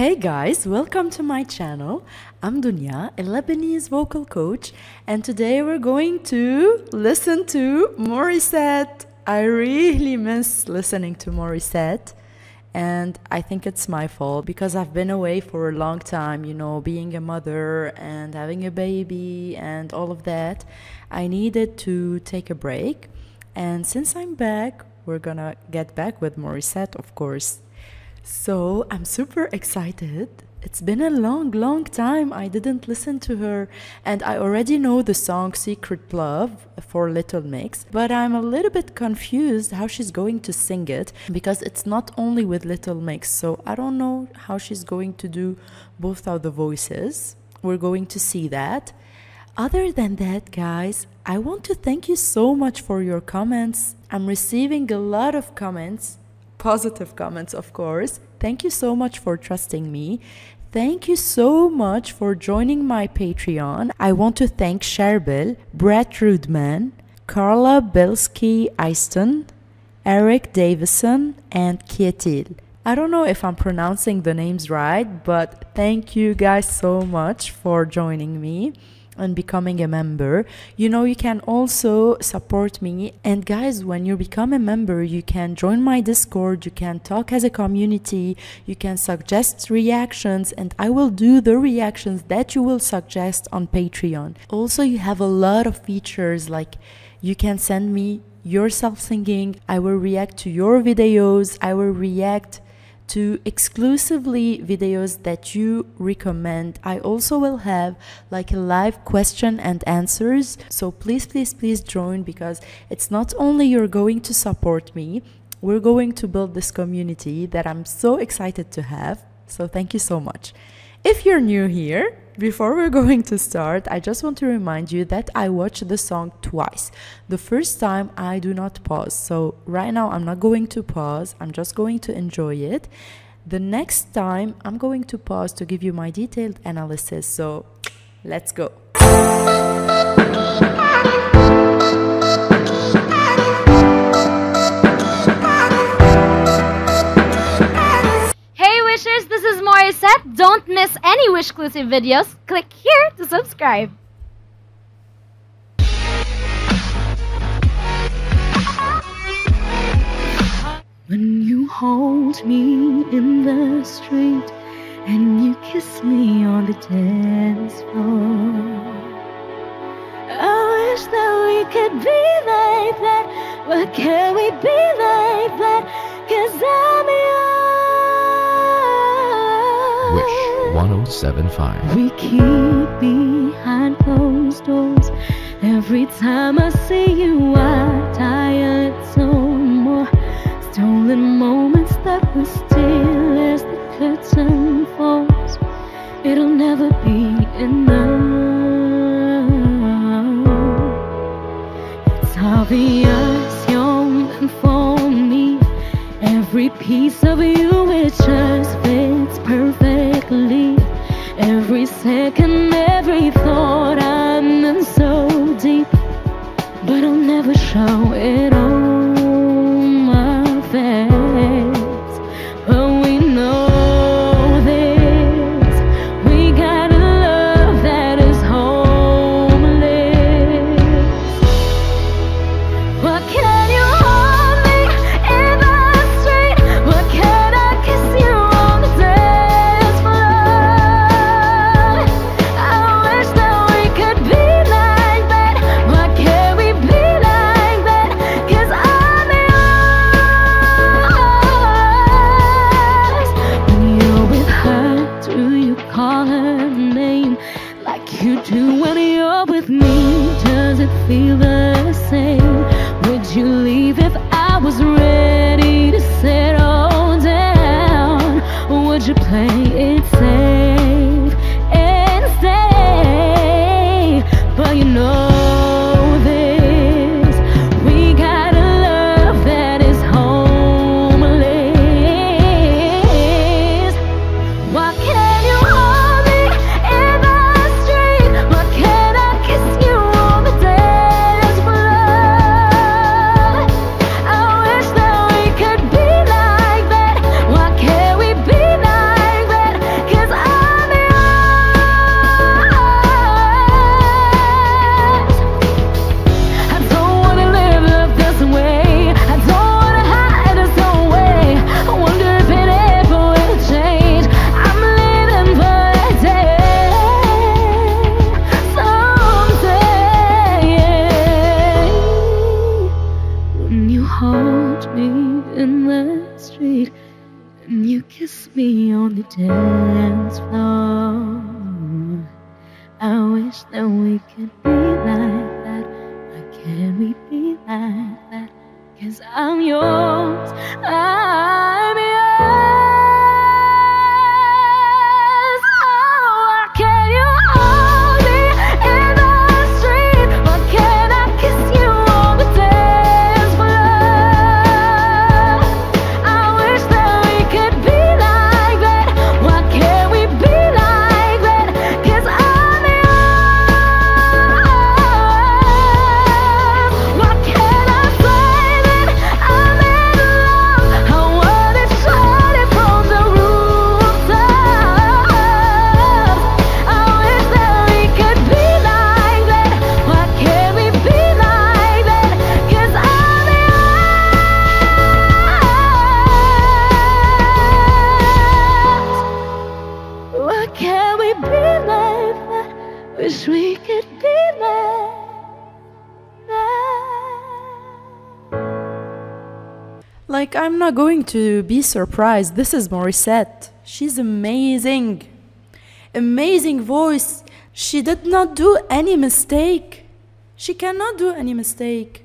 Hey guys, welcome to my channel. I'm Dunya, a Lebanese vocal coach, and today we're going to listen to Morissette. I really miss listening to Morissette, and I think it's my fault because I've been away for a long time, you know, being a mother and having a baby and all of that. I needed to take a break, and since I'm back, we're gonna get back with Morissette, of course. So I'm super excited. It's been a long time I didn't listen to her, and I already know the song Secret Love for Little Mix, but I'm a little bit confused how she's going to sing it because it's not only with Little Mix, so I don't know how she's going to do both of the voices. We're going to see that. Other than that, guys, I want to thank you so much for your comments. I'm receiving a lot of comments. Positive comments, of course. Thank you so much for trusting me. Thank you so much for joining my Patreon. I want to thank Sherbil, Brett Rudman, Carla Belski-Eiston, Eric Davison, and Kietil. I don't know if I'm pronouncing the names right, but thank you guys so much for joining me and becoming a member. You know, you can also support me, and guys, when you become a member, you can join my Discord, you can talk as a community, you can suggest reactions, and I will do the reactions that you will suggest on Patreon. Also, you have a lot of features, like you can send me yourself singing, I will react to your videos, I will react to exclusively videos that you recommend. I also will have like a live question and answers. So please join, because it's not only you're going to support me, we're going to build this community that I'm so excited to have. So thank you so much. If you're new here, before we're going to start, I just want to remind you that I watched the song twice. The first time, I do not pause. So right now, I'm not going to pause. I'm just going to enjoy it. The next time, I'm going to pause to give you my detailed analysis. So let's go. This is Morissette. Don't miss any Wish-clusive videos. Click here to subscribe. When you hold me in the street and you kiss me on the dance floor, I wish that we could be like that. But can we be like that? 'Cause I'm yours. Wish 107.5. We keep behind closed doors. Every time I see you, I'm tired so more. Stolen moments that we steal as the curtain falls. It'll never be enough. It's obvious you're meant for me. Every piece of you, it just fits perfectly. Every second, every thought, I'm in so deep, but I'll never show it on my face. But we know this, we got a love that is homeless. What can you? dance floor. I wish that we could be like that. Why can't we be like that? 'Cause I'm yours, I'm yours. Oh, why can't you hold me in the street? Why can't I kiss you on the dance floor? I wish that we could be like that. Why can't we be like that? 'Cause I'm yours. Why can't I say that I'm in love? I wanna shout it from the rooftops. I wish that we could be like that. Why can't we be like that? 'Cause I'm yours. Why can't we be like that? Wish we could be like that. Like, I'm not going to be surprised. This is Morissette. She's amazing. Amazing voice. She did not do any mistake. She cannot do any mistake.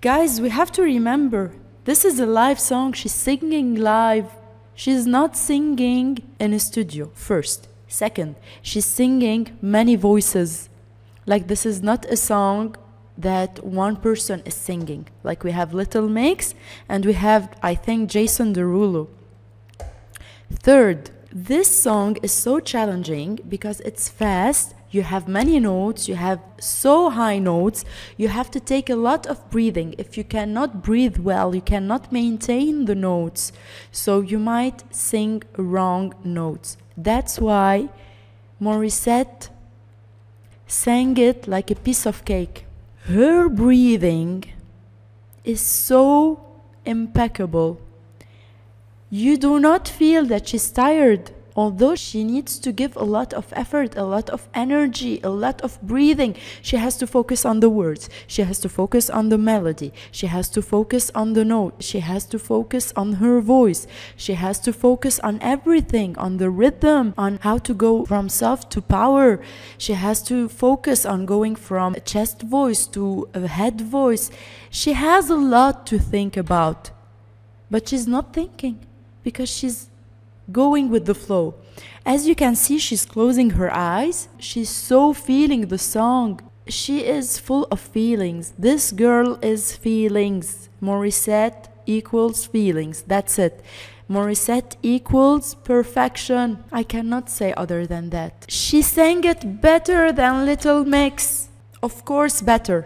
Guys, we have to remember, this is a live song. She's singing live. She's not singing in a studio, first. Second, she's singing many voices. Like, this is not a song that one person is singing. Like, we have Little Mix and we have, I think, Jason Derulo. Third, this song is so challenging because it's fast. You have many notes, you have so high notes, you have to take a lot of breathing. If you cannot breathe well, you cannot maintain the notes. So you might sing wrong notes. That's why Morissette sang it like a piece of cake. Her breathing is so impeccable. You do not feel that she's tired, although she needs to give a lot of effort, a lot of energy, a lot of breathing. She has to focus on the words. She has to focus on the melody. She has to focus on the note. She has to focus on her voice. She has to focus on everything, on the rhythm, on how to go from soft to power. She has to focus on going from a chest voice to a head voice. She has a lot to think about, but she's not thinking because she's going with the flow. As you can see, she's closing her eyes. She's so feeling the song. She is full of feelings. This girl is feelings. Morissette equals feelings. That's it. Morissette equals perfection. I cannot say other than that. She sang it better than Little Mix. Of course, better.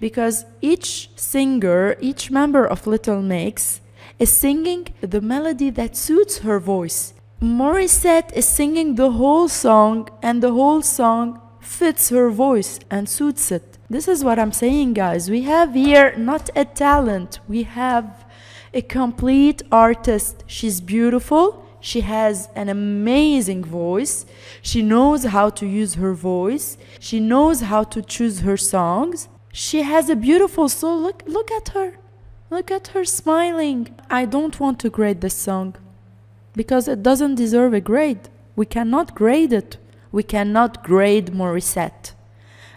Because each singer, each member of Little Mix is singing the melody that suits her voice. Morissette is singing the whole song, and the whole song fits her voice and suits it. This is what I'm saying, guys. We have here not a talent, we have a complete artist. She's beautiful. She has an amazing voice. She knows how to use her voice. She knows how to choose her songs. She has a beautiful soul. Look at her. Look at her smiling. I don't want to grade this song because it doesn't deserve a grade. We cannot grade it. We cannot grade Morissette.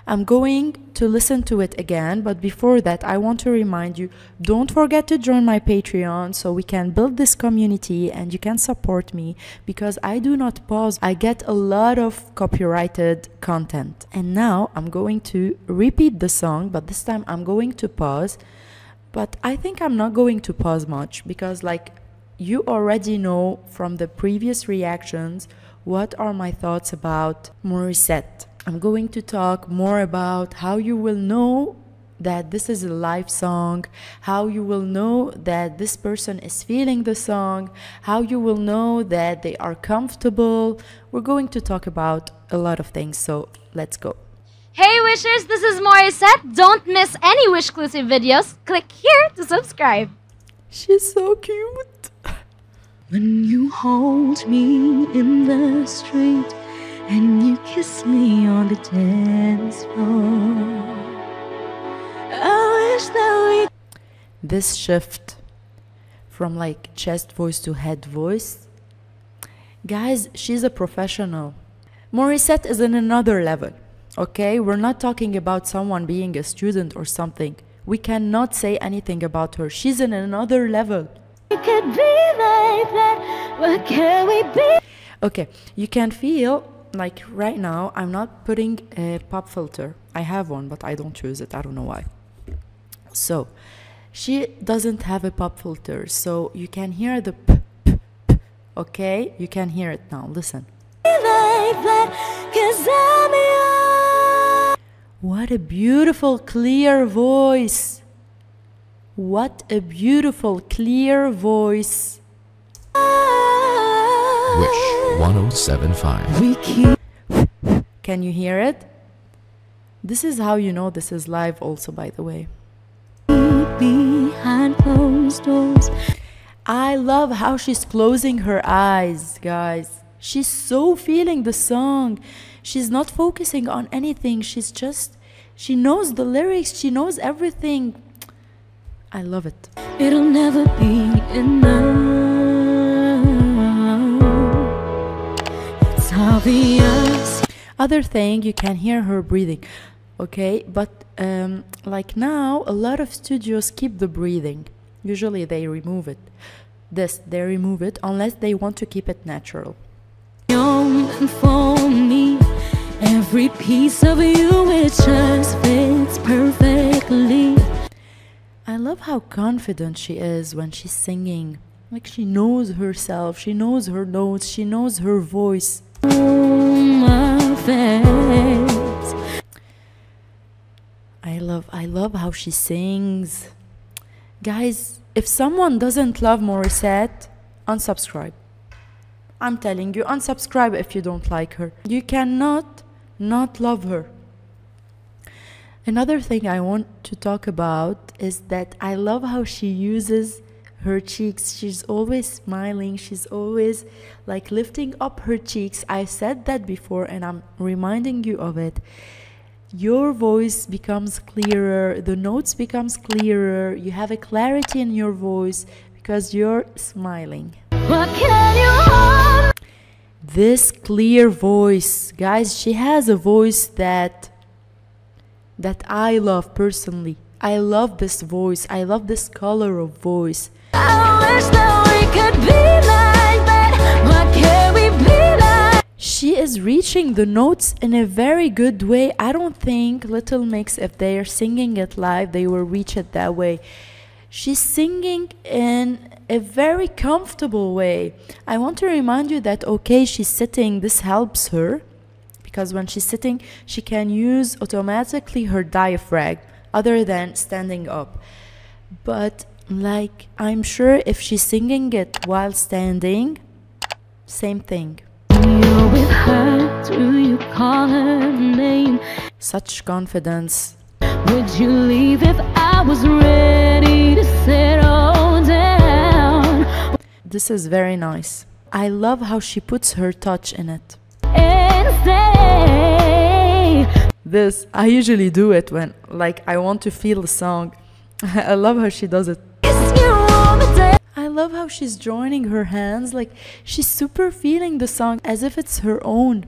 I'm going to listen to it again, but before that, I want to remind you, don't forget to join my Patreon so we can build this community and you can support me, because I do not pause. I get a lot of copyrighted content. And now I'm going to repeat the song, but this time I'm going to pause. But I think I'm not going to pause much because, like, you already know from the previous reactions what are my thoughts about Morissette. I'm going to talk more about how you will know that this is a live song, how you will know that this person is feeling the song, how you will know that they are comfortable. We're going to talk about a lot of things, so let's go. Hey Wishers, this is Morissette. Don't miss any Wishclusive videos. Click here to subscribe. She's so cute. When you hold me in the street and you kiss me on the dance floor, I wish that we... This shift from like chest voice to head voice Guys, she's a professional. Morissette is in another level, okay? We're not talking about someone being a student or something. We cannot say anything about her. She's in another level. It could be like that. What can we be? Okay, you can feel like right now I'm not putting a pop filter. I have one, but I don't use it. I don't know why. So, she doesn't have a pop filter. So, you can hear the p, p, p. Okay, you can hear it now. Listen. What a beautiful, clear voice. What a beautiful, clear voice. Wish 107.5. Can you hear it? This is how you know this is live also, by the way. Behind closed doors. I love how she's closing her eyes, guys. She's so feeling the song. She's not focusing on anything. She's just, she knows the lyrics. She knows everything. I love it. It'll never be enough. It's obvious. Other thing, you can hear her breathing. Okay, but like now, a lot of studios keep the breathing. Usually they remove it. This, they remove it unless they want to keep it natural. For me, every piece of you, it just fits perfectly. I love how confident she is when she's singing. Like she knows herself, she knows her notes, she knows her voice. Oh, my face. I love how she sings. Guys, if someone doesn't love Morissette, unsubscribe. I'm telling you, unsubscribe if you don't like her. You cannot not love her. Another thing I want to talk about is that I love how she uses her cheeks. She's always smiling. She's always like lifting up her cheeks. I said that before and I'm reminding you of it. Your voice becomes clearer. The notes becomes clearer. You have a clarity in your voice because you're smiling. What can you hold? This clear voice, guys, she has a voice that I love personally. I love this voice. I love this color of voice. I wish that we could be like that. What can we be like? She is reaching the notes in a very good way. I don't think Little Mix, if they are singing it live, they will reach it that way. She's singing in a very comfortable way. I want to remind you that, okay, she's sitting, this helps her, because when she's sitting, she can use automatically her diaphragm, other than standing up. But, like, I'm sure if she's singing it while standing, same thing. You're with her, do you call her name? Such confidence. Would you leave if I was ready to settle down? This is very nice. I love how she puts her touch in it. And say, this, I usually do it when, like, I want to feel the song. I love how she does it. I love how she's joining her hands. Like, she's super feeling the song as if it's her own.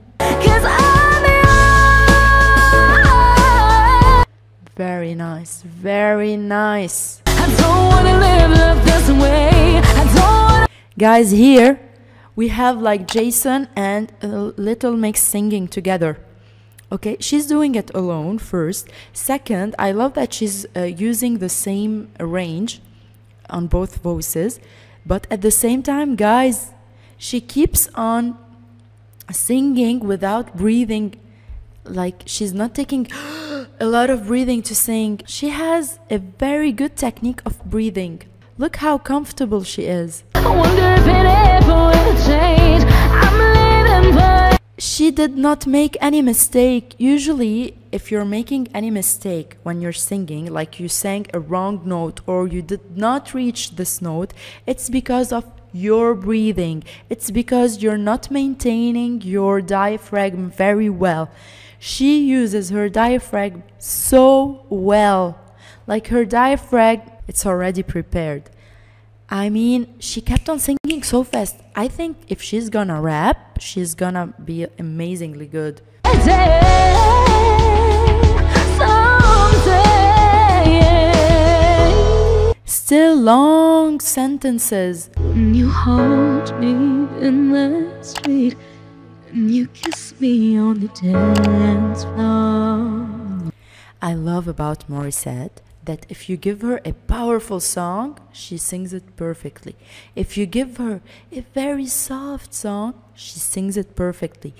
Very nice, very nice. I don't wanna live this way. I don't wanna. Guys, here we have like Jason and Little Mix singing together. Okay, she's doing it alone first. Second, I love that she's using the same range on both voices. But at the same time, guys, she keeps on singing without breathing. Like she's not taking a lot of breathing to sing. She has a very good technique of breathing. Look how comfortable she is. I wonder if it ever will change. I'm living by. She did not make any mistake. Usually, if you're making any mistake when you're singing, like you sang a wrong note or you did not reach this note, it's because of your breathing. It's because you're not maintaining your diaphragm very well. She uses her diaphragm so well. Like her diaphragm, it's already prepared. I mean, she kept on singing so fast. I think if she's gonna rap, she's gonna be amazingly good. Still long sentences. When you hold me in the street and you kiss me on the dance floor. I love about Morissette that if you give her a powerful song, she sings it perfectly. If you give her a very soft song, she sings it perfectly.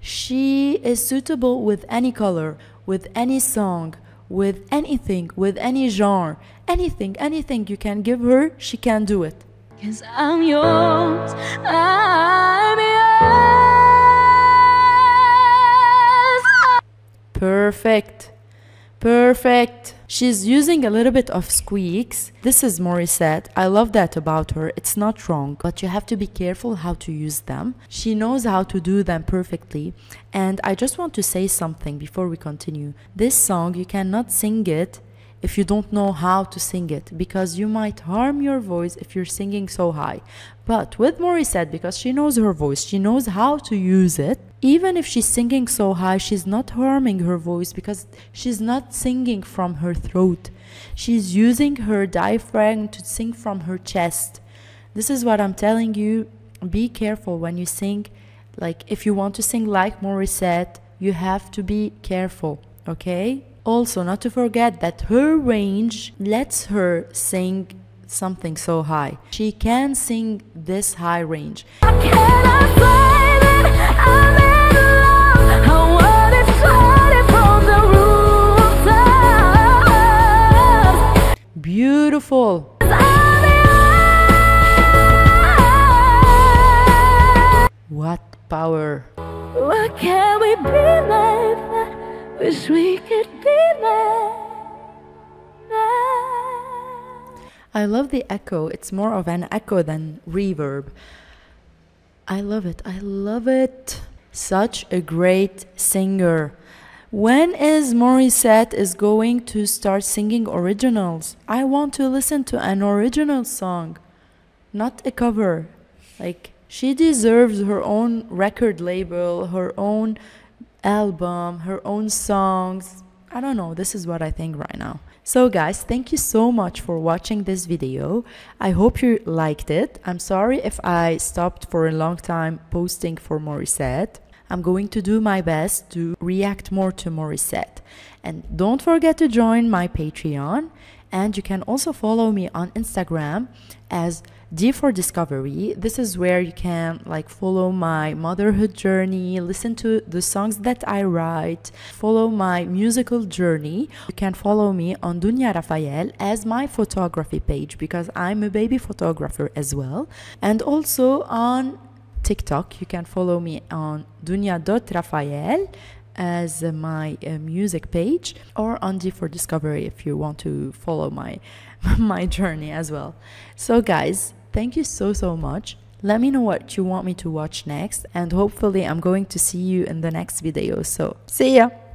She is suitable with any color, with any song, with anything, with any genre, anything you can give her, she can do it. 'Cause I'm yours, I'm yours. Perfect. She's using a little bit of squeaks. This is Morissette. I love that about her. It's not wrong, but you have to be careful how to use them. She knows how to do them perfectly. And I just want to say something before we continue. This song, you cannot sing it if you don't know how to sing it, because you might harm your voice if you're singing so high. But with Morissette, because she knows her voice, she knows how to use it. Even if she's singing so high, she's not harming her voice because she's not singing from her throat. She's using her diaphragm to sing from her chest. This is what I'm telling you. Be careful when you sing. Like, if you want to sing like Morissette, you have to be careful, okay? Also, not to forget that her range lets her sing something so high. She can sing this high range. Beautiful. What power. Why can't we be like that? Wish we could be like that. I love the echo. It's more of an echo than reverb. I love it. Such a great singer. When is Morissette is going to start singing originals? I want to listen to an original song, not a cover. Like, she deserves her own record label, her own album, her own songs. I don't know. This is what I think right now. So guys, thank you so much for watching this video. I hope you liked it. I'm sorry if I stopped for a long time posting for Morissette. I'm going to do my best to react more to Morissette. And don't forget to join my Patreon. And you can also follow me on Instagram as D for Discovery. This is where you can follow my motherhood journey, listen to the songs that I write, follow my musical journey. You can follow me on Dounia Raphael as my photography page, because I'm a baby photographer as well. And also on TikTok, you can follow me on dunya.raphael as my music page, or on D for Discovery if you want to follow my journey as well. So guys, thank you so much. Let me know what you want me to watch next, and hopefully I'm going to see you in the next video. So see ya.